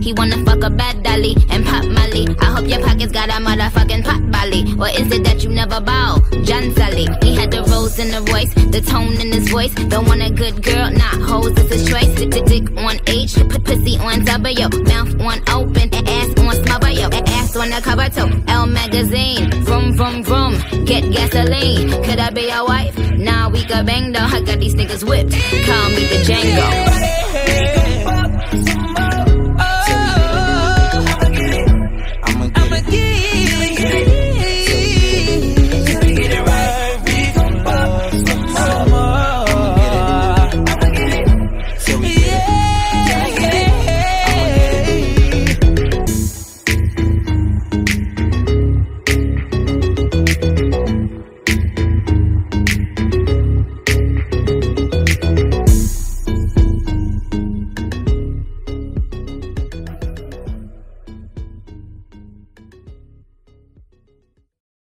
He wanna fuck a bad dolly and pop Molly. I hope your pockets got a motherfucking pot Bali. Or is it that you never bow? John Sully. He had the rose in the voice, the tone in his voice. Don't want a good girl, not hoes, it's his choice. Stick the dick on H, put pussy on W. Mouth on open, ass on smother, yo. Ass on the cover too, L magazine. Vroom, vroom, vroom, get gasoline. Could I be your wife? Nah, we could bang though. I got these niggas whipped, call me the Django.